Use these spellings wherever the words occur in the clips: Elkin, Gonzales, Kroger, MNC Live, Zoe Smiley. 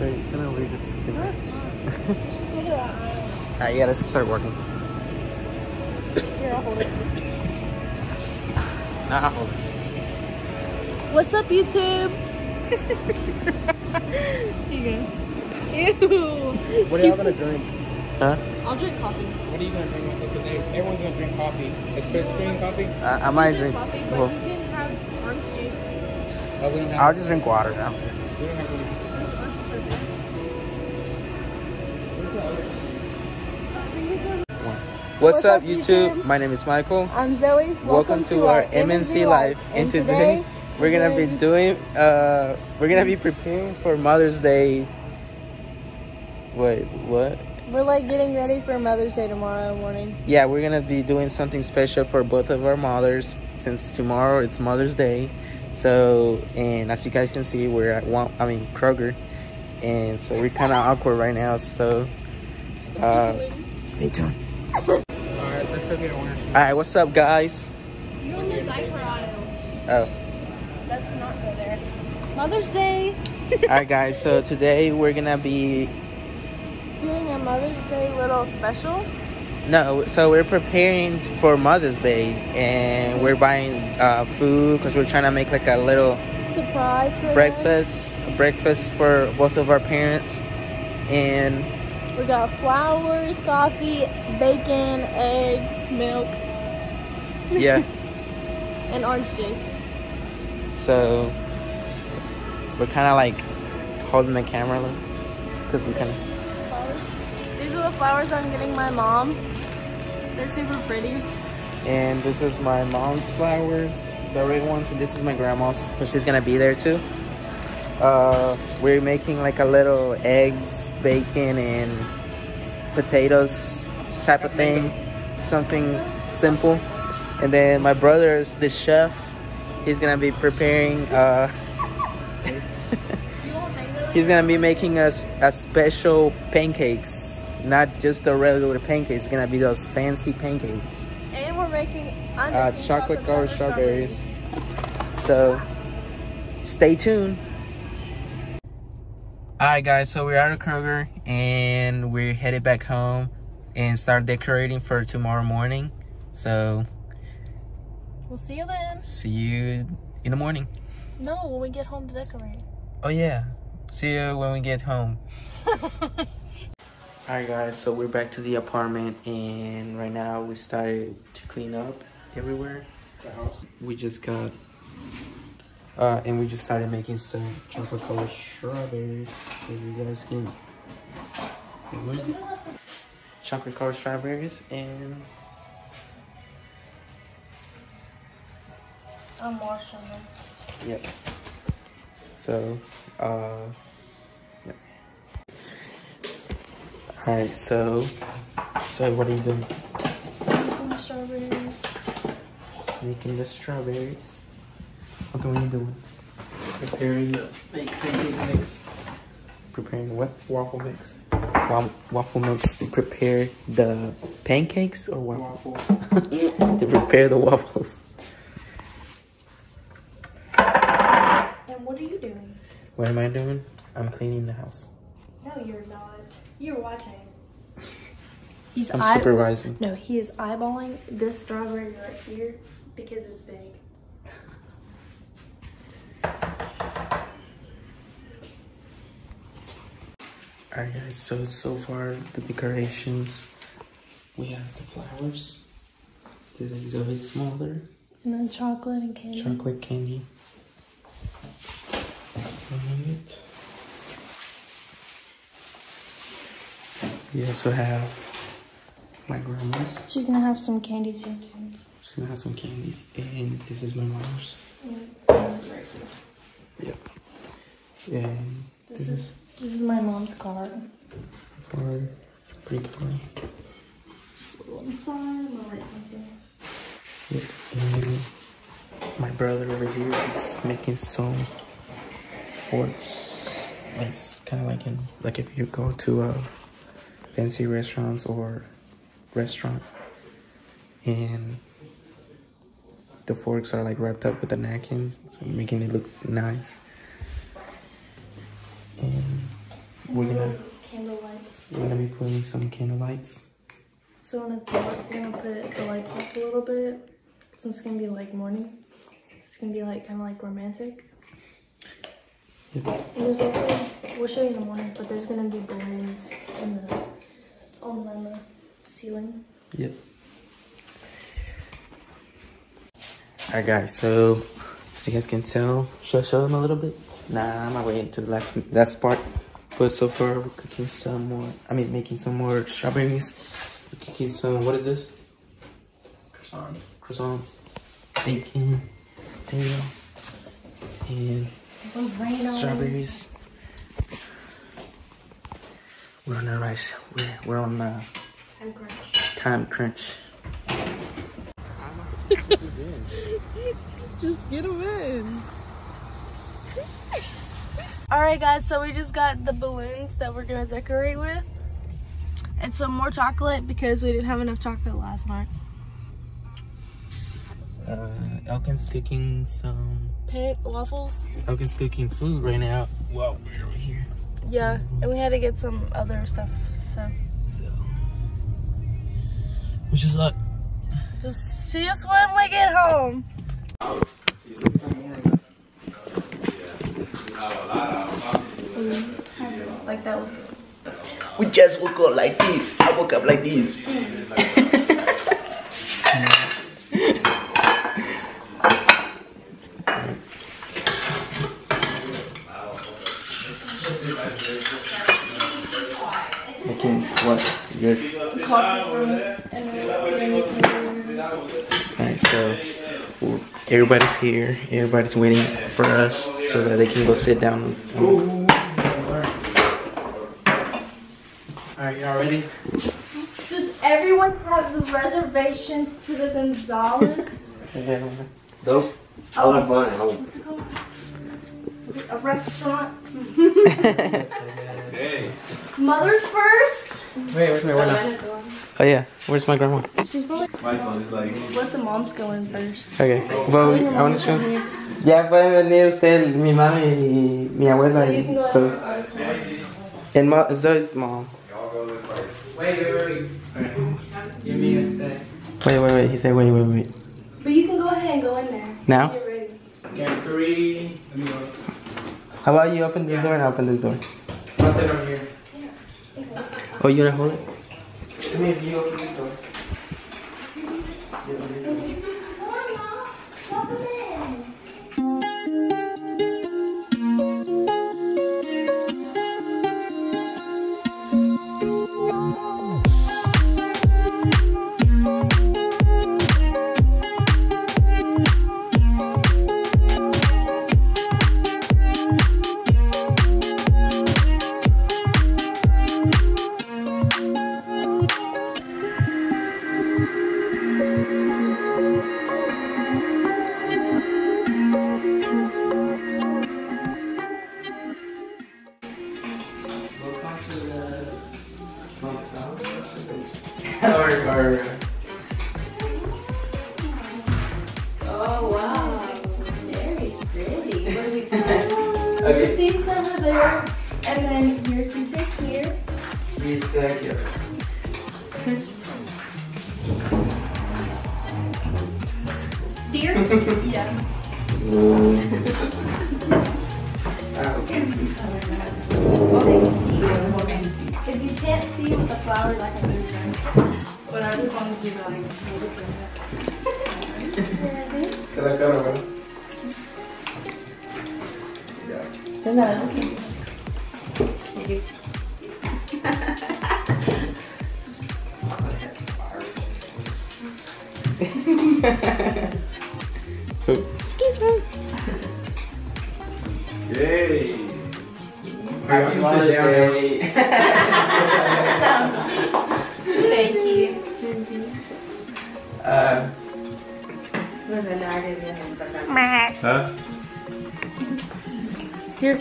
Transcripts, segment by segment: It's kind of weird to see it. No, it's not. Just put it on. Alright, yeah, let's start working. Here, I'll hold it. Nah, I'll hold it. What's up, YouTube? Here you go. Ew. What are y'all gonna drink? Huh? I'll drink coffee. What are you gonna drink? Because everyone's gonna drink coffee. Is Chris drinking coffee? I might drink coffee, but you can have orange juice. Oh, we don't have I'll just drink water now. We don't have orange juice. What's up, YouTube? My name is Michael. I'm Zoe. Welcome to our MNC Live. And today we're gonna be doing preparing for Mother's Day. Wait, what? We're like getting ready for Mother's Day tomorrow morning. Yeah, we're gonna be doing something special for both of our mothers since tomorrow it's Mother's Day. So, and as you guys can see, we're at Kroger, and so we're kind of awkward right now. So, stay tuned. Alright, let's go get orange. Alright, what's up, guys? You're on the diaper aisle. Oh. Let's not go there. Mother's Day! Alright, guys, so today we're gonna be doing a Mother's Day little special? No, so we're preparing for Mother's Day and we're buying food because we're trying to make like a little surprise for breakfast for both of our parents. And we got flowers, coffee, bacon, eggs, milk. Yeah. And orange juice. So we're kind of like holding the camera because we kind of. These are the flowers I'm getting my mom. They're super pretty. And this is my mom's flowers, the red ones, and this is my grandma's because she's gonna be there too. We're making like a little eggs, bacon, and potatoes type of thing, something simple. And then my brother is the chef. He's gonna be preparing he's gonna be making us a special pancakes, not just the regular pancakes. It's gonna be those fancy pancakes. And we're making chocolate covered strawberries. So stay tuned. Alright, guys, so we're out of Kroger and we're headed back home and start decorating for tomorrow morning. So we'll see you then. See you in the morning. No, when we get home to decorate. Oh yeah, see you when we get home. Alright, guys, so we're back to the apartment and right now we started to clean up everywhere. The house. We just got and we just started making some chocolate colored strawberries. So you guys can. What is it? Chocolate colored strawberries and. I'm washing them. Yep. So, yep. Alright, so what are you doing? Making the strawberries. Making the strawberries. Okay, what are you doing? Preparing the pancake mix. Preparing what? Waffle mix. Waffle mix to prepare the pancakes or waffles? Waffles. To prepare the waffles. And what are you doing? What am I doing? I'm cleaning the house. No, you're not. You're watching. I'm supervising. No, he is eyeballing this strawberry right here because it's big. Alright, guys, so far the decorations, we have the flowers, this is a bit smaller, and then chocolate and candy. Chocolate candy. Right. We also have my grandma's. She's gonna have some candies here too. She's gonna have some candies, and this is my mom's. Right here. Yep. And this is my mom's card. Card, pretty card. Just a little inside, little right here. Yep. And my brother over here is making some forks. It's kind of like if you go to a fancy restaurant, and the forks are like wrapped up with a napkin, so making it look nice. And We're gonna be putting some candle lights. So we're gonna put the lights up a little bit since it's gonna be like morning. It's gonna be like kind of like romantic. Yep. And there's also, we'll show you in the morning, but there's gonna be balloons on the ceiling. Yep. Alright guys, so as you guys can tell, should I show them a little bit? Nah, I'm not waiting to the last part. But so far, we're cooking some more, making some more strawberries. We're cooking some, what is this? Croissants. Croissants. Bacon. Potato. And strawberries. We're on a rush. We're on a time crunch. Just get them in. Alright guys, so we just got the balloons that we're going to decorate with. And some more chocolate because we didn't have enough chocolate last night. Elkin's cooking some... Paint waffles. Elkin's cooking food right now while we're over here. Yeah, and we had to get some other stuff, so. Which is luck. We'll see us when we get home. Like that was good. We just woke up like this. I woke up like this. Okay, what? Good. Coffee for me. Alright, so everybody's here. Everybody's waiting for us so that they can go sit down. Alright, y'all ready? Does everyone have the reservations to the Gonzales? Nope. I love mine at home. What's it called? Is it a restaurant? Hey. Mother's first? Wait, where not? Oh yeah, where's my grandma? She's probably... Let the moms go in first. Okay, well, I want to show. Ya puede venir usted, mi mami y mi abuela. And Zoe's mom. Wait. Give me a sec. Wait. He said wait. But you can go ahead and go in there. Now? Get ready. Okay, 3. Let me go. How about you open this door and open this door? I'll sit over here. Yeah. Oh, you're gonna hold it? Let me if you open this door. Oh wow, very pretty. What do we see? Your seat's over there, and then your seats are here. These are here. Deer? Yeah. If you can't see with the flowers, I can do that. But I just want to do that. Se la queda, ¿verdad? Ya. De nada. Excuse me. Yay. Happy Mother's Day. Thank you. Thank you. Huh? Here,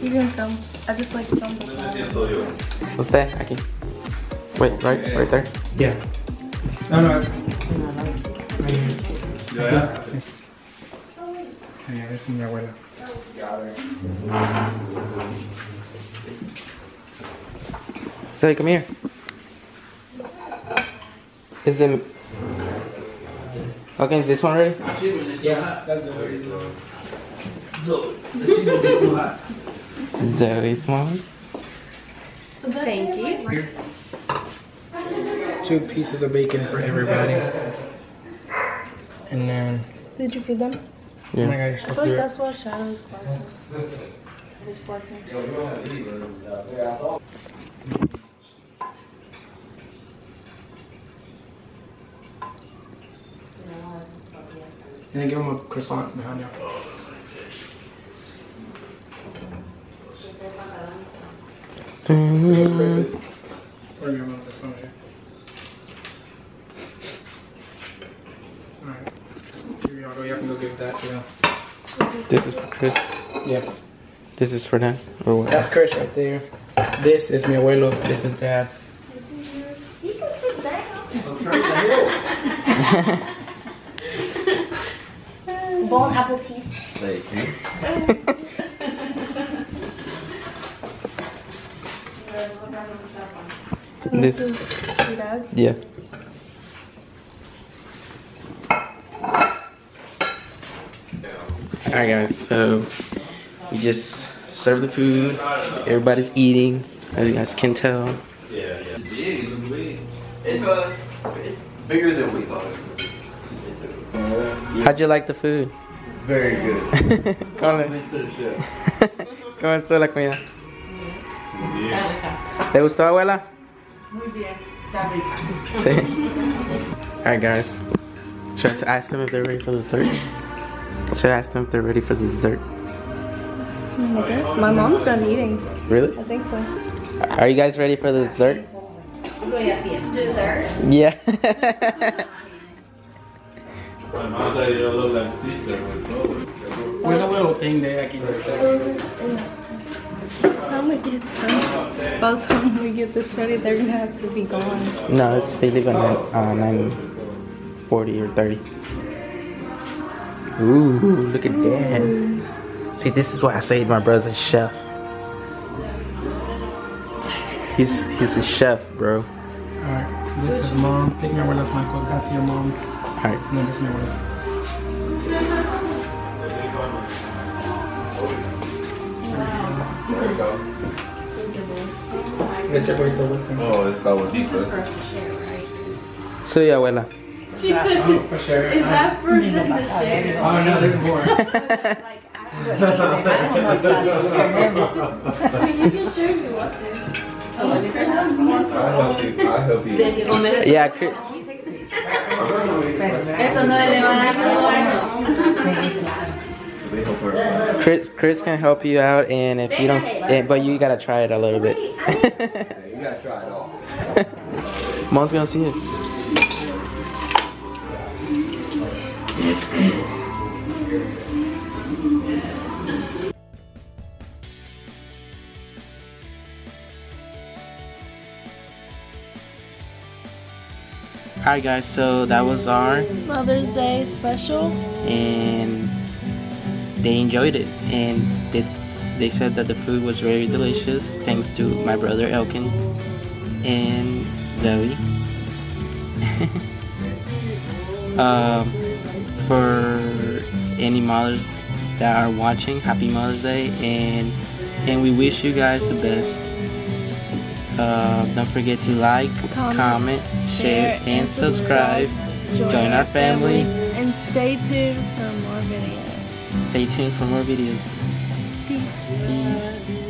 you can film. I just like film. What's that? Aquí. Wait, right there? Yeah. No. Right here. Yeah? Yeah, it's my abuela. Got it. Say, come here. Is it... Okay, is this one ready? Yeah, that's the one. Zoe Smiley. Thank you. Here. 2 pieces of bacon for everybody. And then... Did you feed them? Yeah. Oh my God, you're supposed to do it. That's what Shadow's sparkling. It's sparkling. And then give them a croissant behind you. Alright. Here y'all go. You have to go give that to them. This is for Chris? Yeah. This is for them? Or what? That's Chris right there. This is mi abuelo's. This is Dad's. This is yours. You can sit down. Bowl and apple tea. Thank you. This is Dad's? Yeah. Alright guys, so we just serve the food. Everybody's eating, as you guys can tell. Yeah, yeah. It's bigger than we thought. How'd you like the food? Very good. Come on, Mr. Chef. Come on, estuvo la comida? ¿Te gustó, abuela? Muy bien. Está rica. Alright guys, should I ask them if they're ready for dessert? Should I ask them if they're ready for the dessert? I guess. My mom's done eating. Really? I think so. Are you guys ready for the dessert? Dessert? Yeah. My mom's like, you look like sister. Where's a little thing that I can do? By the time we get this ready, they're going to have to be gone. No, it's they leave at 9:40 or 30. Ooh, look at that. Ooh. See, this is why I say my brother's a chef. He's a chef, bro. Alright, this is mom. Take me where that's Michael. That's your mom. Alright. And then this is my wife. This is for us to share, right? So, yeah, abuela. She said, is that for them to share? Oh no, there's more. Like, I mean, you can share if you want to. Unless Chris wants his own. Yeah, Chris. Chris can help you out, and if you don't, but you gotta try it a little bit. You gotta try it all. Mom's gonna see it. Alright guys, so that was our Mother's Day special, and they enjoyed it, and they said that the food was very delicious, thanks to my brother Elkin and Zoe. For any mothers that are watching, happy Mother's Day, and we wish you guys the best. Don't forget to like, comment, share, and subscribe. Join our family. And stay tuned for more videos. Peace.